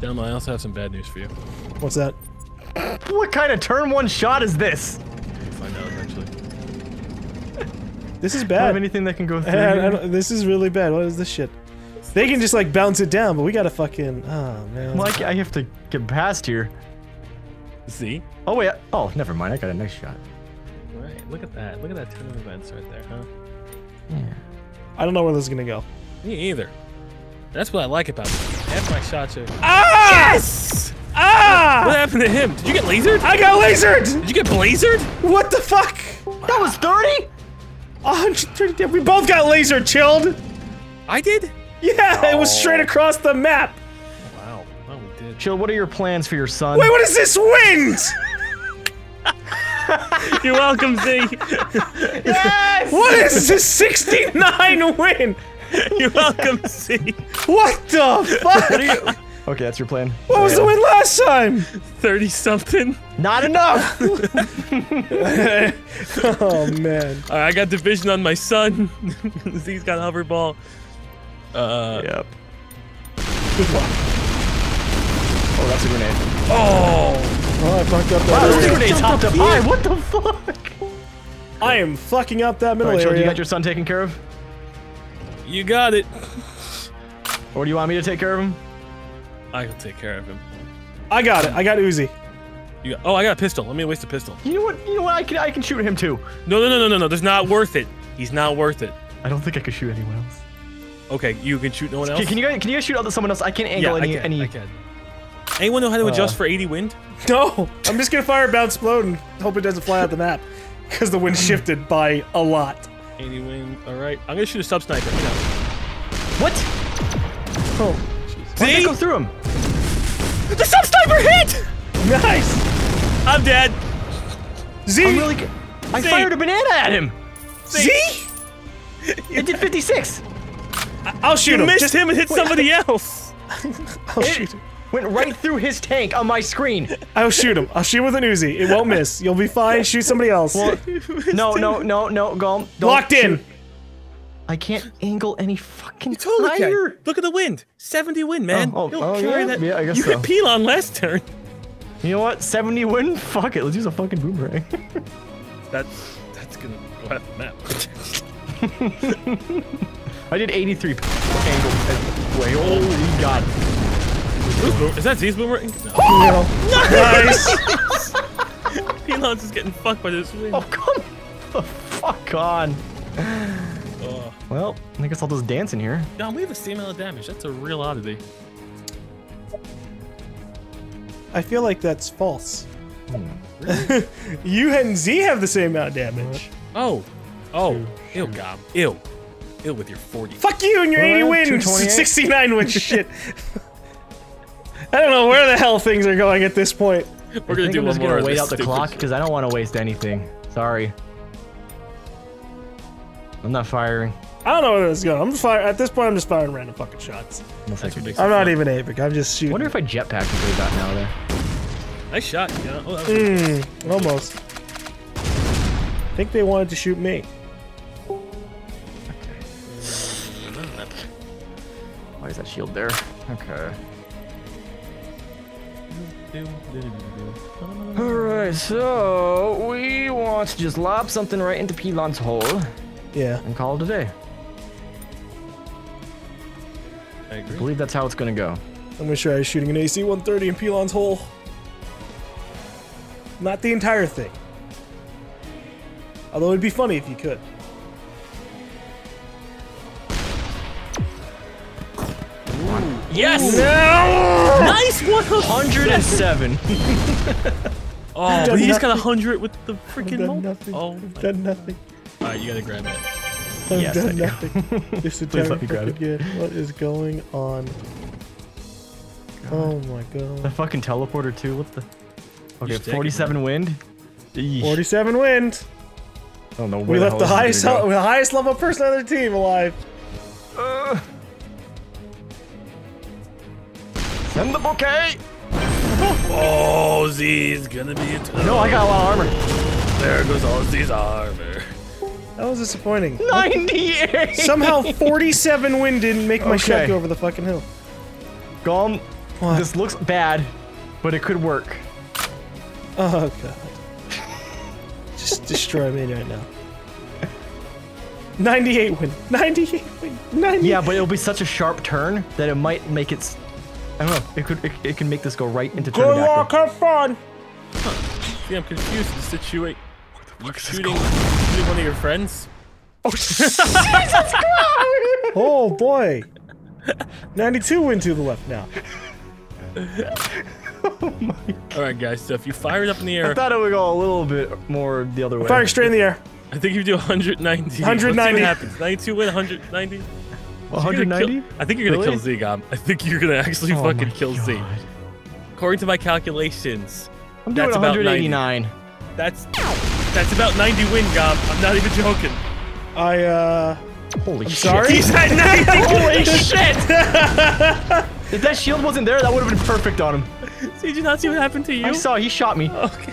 Downline, I also have some bad news for you. What's that? What kind of turn one shot is this? We'll find out eventually. This is bad. I don't have anything that can go through. This is really bad. What is this shit? They can just like bounce it down, but we gotta fucking. Oh man. Well, I have to get past here. See? Oh wait. Oh, never mind. I got a nice shot. Right. Look at that. Look at that turn of events right there, huh? Yeah. I don't know where this is gonna go. Me either. That's what I like about it. Half my shots are. Ah! Yes! Ah! What happened to him? Did you get lasered? I got lasered! Did you get blazered? What the fuck? That was 30? 130. We both got lasered, Chilled. I did? Yeah, oh. It was straight across the map. Wow. Oh, we did. Chilled, what are your plans for your son? Wait, what is this wind? You're welcome, Z. Yes! What is this 69 win? You're welcome, Z. What the fuck? What are you... Okay, that's your plan. What was the win last time? 30-something. Not enough! Oh, man. All right, I got division on my son. Z's got hoverball. Yep. Good luck. Oh, that's a grenade. Oh! Oh, I fucked up that area. Wow, grenades hopped up high! What the fuck? I am fucking up that middle area. You got your son taken care of? You got it. Or do you want me to take care of him? I can take care of him. I got it. I got Uzi. You got, oh, I got a pistol. Let me waste a pistol. You know what? You know what? I can shoot him too. No, no, no, no, no, no. That's not worth it. He's not worth it. I don't think I can shoot anyone else. Okay, you can shoot no one else. Can you guys shoot other someone else? I can't angle I can. Anyone know how to adjust for 80 wind? No. I'm just gonna fire a bounce explode and hope it doesn't fly out the map, because the wind shifted by a lot. 80 wind. All right. I'm gonna shoot a sub sniper. No. What? Oh. Why did I go through him? The sub-sniper hit! Nice! I'm dead. Z! I'm really I fired a banana at him! Z? It did 56! I'll shoot him. You missed him and hit somebody else! I'll shoot him. Went right through his tank on my screen. I'll shoot him. I'll shoot with an Uzi. It won't miss. You'll be fine. Shoot somebody else. Well, no, no, no, no, go. Locked in! Shoot. I can't angle any fucking tire. Look at the wind. 70 wind, man. Oh, oh, yeah, I guess you so. You hit Pelon last turn. You know what? 70 wind? Fuck it. Let's use a fucking boomerang. That's gonna go off the map. I did 83 angle. Wait, holy god. Is that Z's boomerang? No. Oh, no. Nice! Pelon's just getting fucked by this wind. Oh, come the fuck on. Well, I guess I'll just dance in here. No, we have the same amount of damage. That's a real oddity. I feel like that's false. Really? You and Z have the same amount of damage. Oh. Oh. Ew, God. Ew. Ew with your 40. Fuck you and your 80 wins! 69 wins shit. I don't know where the hell things are going at this point. We're gonna do one more. I'm just gonna wait out the clock, because I don't want to waste anything. Sorry. I'm not firing. I don't know where this is going. I'm just firing. At this point, I'm just firing random fucking shots. I'm not even aiming. I'm just shooting. I wonder if I jetpack is really about now there. Nice shot. Yeah. Oh, almost. I think they wanted to shoot me. Okay. Why is that shield there? Okay. Alright, so we want to just lob something right into Pelon's hole. Yeah. And call it a day. I agree. I believe that's how it's gonna go. I'm gonna try shooting an AC-130 in Pelon's hole. Not the entire thing. Although it'd be funny if you could. Ooh. Yes! No! Nice one! 107. Oh, but he's got 100 with the freaking nothing. Oh, I've done nothing. Alright, you gotta grab it. Yes, I do. Please let me grab it. What is going on? God. Oh my god. The fucking teleporter too, what the... Okay, 47 wind? 47 wind! I don't know where we left the highest level person on the team alive. Send the bouquet! Oh, Z's gonna be a tough. No, I got a lot of armor. There goes all Z's armor. That was disappointing. 98! Somehow 47 wind didn't make my shot go over the fucking hill. GaLm, What? This looks bad, but it could work. Oh god. Just destroy me right now. 98 win. 98 win. 98. Yeah, but it'll be such a sharp turn that it might make it. I don't know. It could. It can make this go right into. Good luck. Have fun. Huh. See, I'm confused. The situation. You're shooting one of your friends. Oh Jesus Christ! Oh boy. 92 win to the left now. Oh my God. All right, guys. So if you fire it up in the air, I thought it would go a little bit more the other way. Fire straight in the air. I think you do 190. 190 happens. 92 win. 190. 190. I think you're gonna kill Z, Gom. I think you're gonna actually fucking kill Z. According to my calculations, I'm doing 189. That's about 90 win, Gom. I'm not even joking. Holy shit. Sorry. He's at 90. Holy shit. If that shield wasn't there, that would have been perfect on him. So did you not see what happened to you? I saw. He shot me. Okay.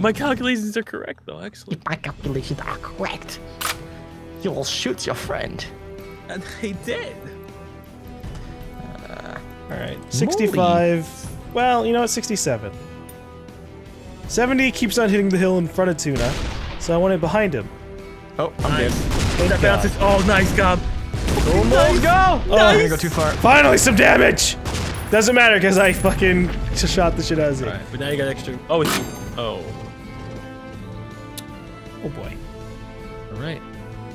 My calculations are correct, though, actually. My calculations are correct. You will shoot your friend. And I did. Alright, 65. Molly. Well, you know what? 67. 70 keeps on hitting the hill in front of Tuna, so I want it behind him. Oh, I'm nice. Dead. That bounces. Oh, nice, Gob. Oh, nice. Go! Oh, nice. I'm gonna go too far. Finally, some damage! Doesn't matter, because I fucking just shot the shit out of it. Alright, but now you got extra. Oh, it's. Oh. Oh boy. Alright.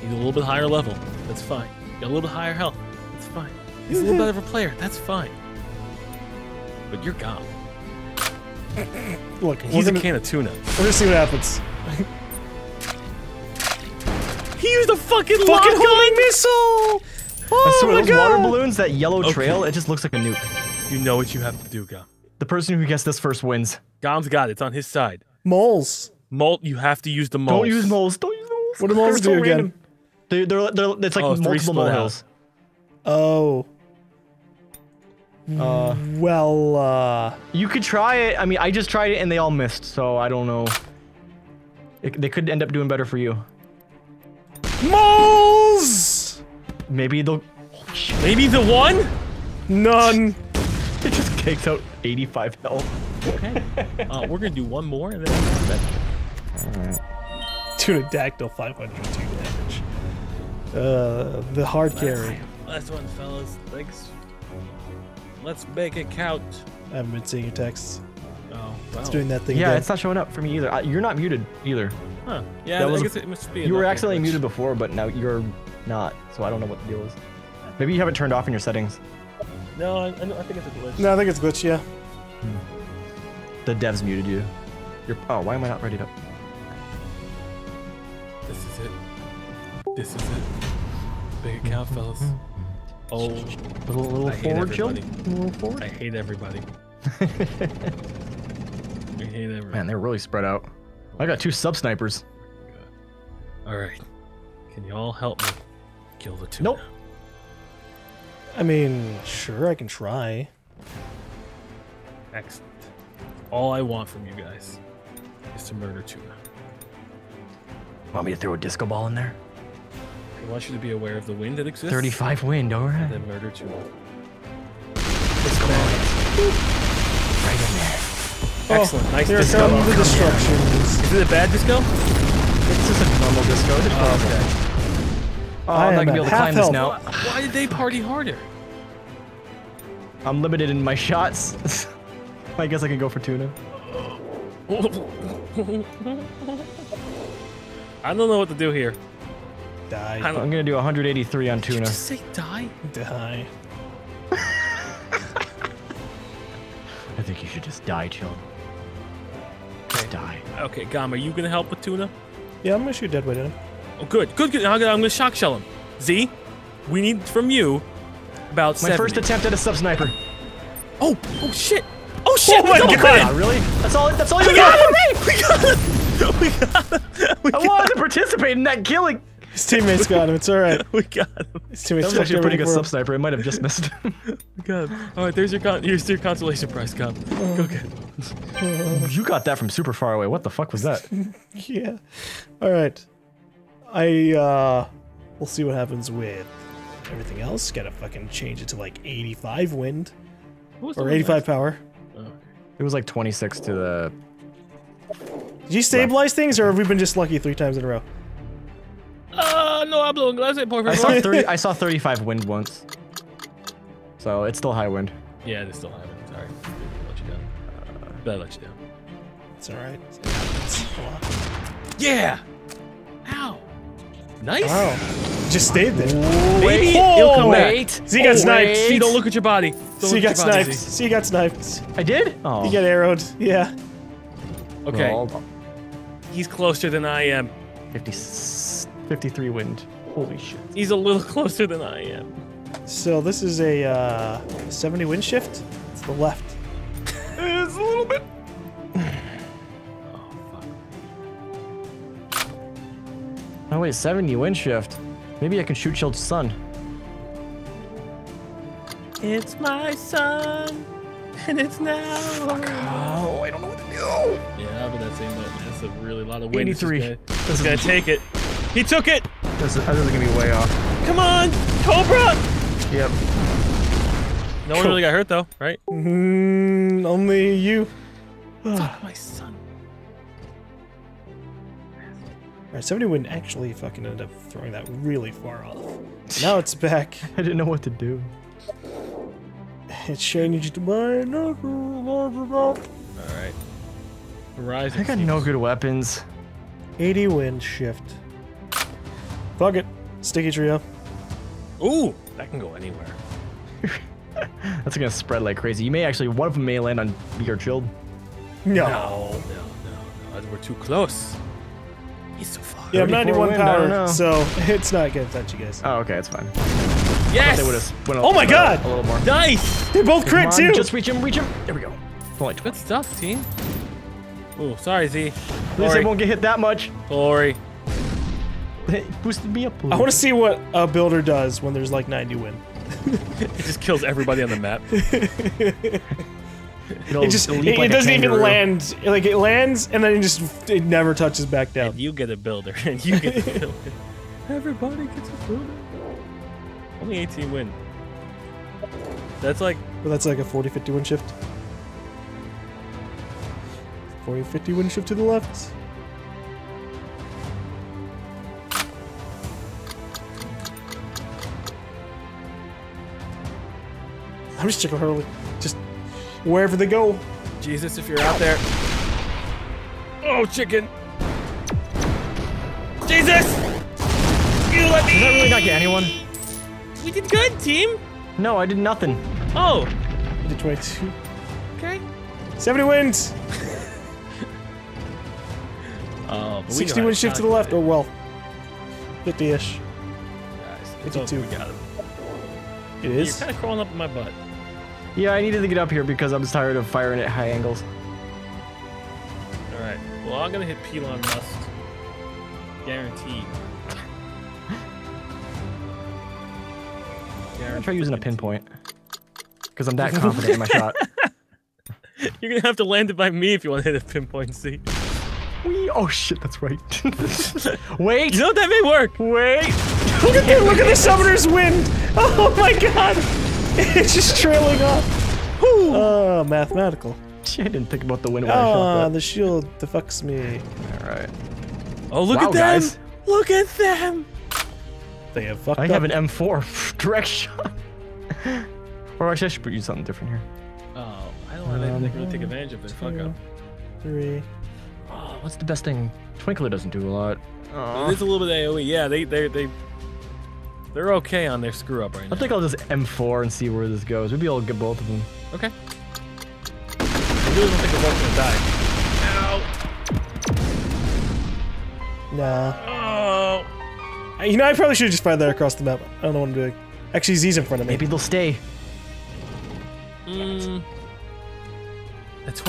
He's a little bit higher level. That's fine. Got a little bit higher health. That's fine. He's a little bit of a player. That's fine. But you're gone. Look, he's a can of tuna. We're gonna see what happens. He used a fucking homing missile! Oh my God! Those water balloons, that yellow trail, it just looks like a nuke. You know what you have to do, Gom. The person who gets this first wins. Gom's got it. It's on his side. Moles. Molt. You have to use the moles. Don't use moles. Don't use moles. What do moles do again? They're it's like multiple molehills. Oh. Well. You could try it. I mean, I just tried it and they all missed, so I don't know. They could end up doing better for you. Moles. Maybe the. Maybe the one. None. It just takes out 85 health. Okay. We're gonna do one more and then. Tuna Dactyl 502 damage. The hard carry. Last one, fellas. Thanks. Let's make it count. I haven't been seeing your texts. Oh, wow. It's doing that thing. Yeah, again. It's not showing up for me either. You're not muted either. Huh? Yeah, I guess it must be. You were accidentally muted before, but now you're not. So I don't know what the deal is. Maybe you have it turned off in your settings. No, I think it's a glitch. No, I think it's a glitch, yeah. Hmm. The devs muted you. Oh, why am I not ready to... This is it. This is it. Big account, fellas. Oh. Little forward chill? Little forward? I hate everybody. I hate everybody. Man, they're really spread out. I got 2 sub-snipers. Alright. Can you all help me kill the two? Nope. I mean, sure, I can try. Excellent. All I want from you guys is to murder Tuna. Want me to throw a disco ball in there? I want you to be aware of the wind that exists. 35 wind, alright. And then murder Tuna. Disco ball. Right in there. Excellent. Oh, nice disco. Here come the destructions. Is it a bad disco? It's just a normal disco. Oh, okay. Oh, I'm not gonna be able to climb this now. Why did they party harder? I'm limited in my shots. I guess I can go for Tuna. I don't know what to do here. Die. I'm gonna do 183 on Tuna. Did you just say die? Die. I think you should just die, Chill. Just die. Okay, Gom, are you gonna help with Tuna? Yeah, I'm gonna shoot dead weight at him. Oh, good, good, good. I'm gonna shock shell him. Z, we need from you about 70. My first attempt at a sub sniper. Oh, oh shit! Oh shit! Oh my God! Really? That's all you got. We got him! We got him! I wanted to participate in that killing. His teammates got him. It's all right. We got him. His teammates. That was actually a pretty good sub sniper. It might have just missed him. God. All right, there's your consolation prize, Gom. Go get it. You got that from super far away. What the fuck was that? Yeah. All right. We'll see what happens with everything else. Gotta fucking change it to like 85 wind. Or 85 power. Oh, okay. It was like 26 to the... Did you stabilize things, or have we been just lucky 3 times in a row? No, I'm blowing glass at point. I saw 35 wind once. So, it's still high wind. Yeah, it's still high wind. Sorry. I'll let you down. Better let you down. It's alright. Yeah! Ow! Nice! Wow. Just stayed there. Wait! He'll come back. Z got sniped. Z, don't look at your body. Z got sniped. Z got sniped. I did? Oh. You got arrowed. Yeah. Okay. Rolled. He's closer than I am. 53 wind. Holy shit. He's a little closer than I am. So this is a 70 wind shift. It's the left. It's a little bit. Oh wait, 70 wind shift. Maybe I can shoot Chilled's son. It's my son, and it's now. Fuck. Oh, I don't know what to do. Yeah, but that's a really lot of wind. 83. This guy's gonna take it. He took it. This is gonna be way off. Come on, Cobra. Yep. No one really got hurt though, right? Mm, only you. Fuck my son. Alright, 70 wouldn't actually fucking end up throwing that really far off. Now it's back. I didn't know what to do. It's changed my... Alright. Horizon. I got no good weapons. 80 wind shift. Fuck it. Sticky trio. Ooh! That can go anywhere. That's gonna spread like crazy. You may actually... One of them may land on your Chilled. No. We're too close. He's so far. Yeah, I'm 91 power, so it's not gonna touch you guys. Oh, okay, it's fine. Yes! They oh my god! A little more. Nice! They both crit too! Just reach him, reach him! There we go. Only good stuff, team. Ooh, sorry, Z. At least I won't get hit that much. Glory. It boosted me up a little. I wanna see what a builder does when there's like 90 win. It just kills everybody on the map. It doesn't even land. Like it lands and then it never touches back down. And you get a builder, and you get a builder. Everybody gets a builder. Only 18 win. That's like. Well, that's like a 40-50 win shift. 40-50 win shift to the left. I'm just checking Hurley. Just. Wherever they go. Jesus, if you're out there. Oh, chicken. Jesus! You let me! Did that really not get anyone? We did good, team. No, I did nothing. Oh. I did 22. Okay. 70 wins. 60 wins shift to the left. Oh, well. 50-ish. Nice. 52. It is. You're kind of crawling up in my butt. Yeah, I needed to get up here because I'm tired of firing at high angles. Alright, well, I'm gonna hit Pelon Must. Guaranteed. I'm gonna try using a pinpoint. Because I'm that confident in my shot. You're gonna have to land it by me if you want to hit a pinpoint, see? Wee! Oh shit, that's right. Wait! You know what that may work! Wait! Look at the summoner's wind! Oh my god! It's just trailing off. Oh, mathematical. I didn't think about the wind when I shot that. The shield defucks me. Alright. Oh, look at them! Guys. Look at them! They have fucked up. I have an M4 direct shot. Or actually, I should use something different here. Oh, I don't have anything to really take advantage of this fuck up. 3. Oh, what's the best thing? Twinkler doesn't do a lot. Oh. It's a little bit AoE. Yeah, They're okay on their screw up right now. I think I'll just M4 and see where this goes. Maybe I'll get both of them. Okay. I really don't think they're both gonna die. Ow! Nah. Oh! You know, I probably should have just fired that across the map. I don't know what I'm doing. Actually, Z's in front of me. Maybe they'll stay. Mm.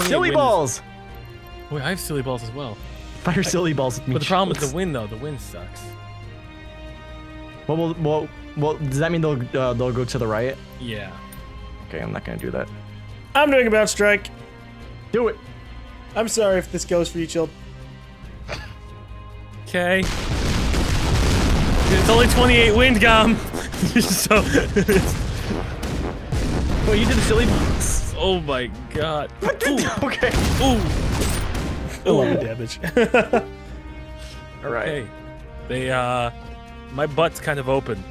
Silly balls! Wait, I have silly balls as well. Fire silly balls at me. But the problem with the wind, though, the wind sucks. Well, does that mean they'll go to the right? Yeah. Okay, I'm not gonna do that. I'm doing a bounce strike. Do it. I'm sorry if this goes for you, Chilled. Okay. It's only 28 wind, GaLm. So. Well, you did a silly bounce. Oh my god. Ooh. Okay. Ooh. A lot of damage. All right. Okay. They my butt's kind of open.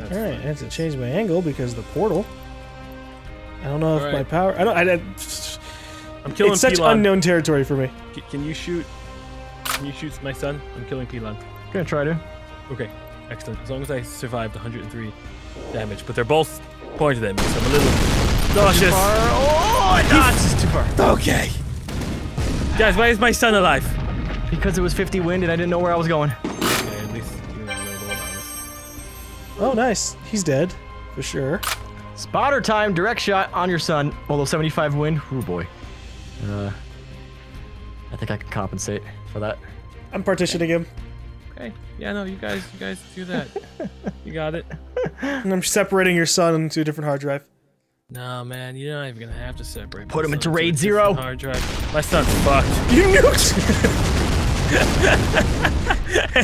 That's all right. Fine. I have to change my angle because the portal. I don't know all if right. my power. I don't. I'm killing. It's such Pilon. Unknown territory for me. Can you shoot? Can you shoot my son? I'm killing Pilon. I'm gonna try to. Okay. Excellent. As long as I survived 103 damage, but they're both pointed at me, so I'm a little nauseous. Oh, it's just too far. Okay. Guys, why is my son alive? Because it was 50 wind and I didn't know where I was going. Okay, at least you know the one. Oh, nice. He's dead for sure. Spotter time. Direct shot on your son. Although 75 wind. Oh boy. I think I can compensate for that. I'm partitioning him. Hey, yeah, no, you guys do that. You got it. And I'm separating your son into a different hard drive. Nah, man, you're not even gonna have to separate. Put him into Raid Zero. Hard drive. My son's fucked. You nuked.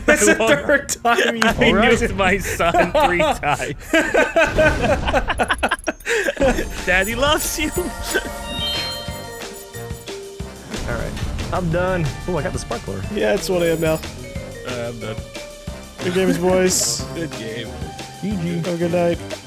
That's the third time you nuked my son 3 times. Daddy loves you. All right, I'm done. Oh, I got the sparkler. Yeah, it's 1 a.m. now. I'm done. Good games, boys. Good game. GG. Have a good night.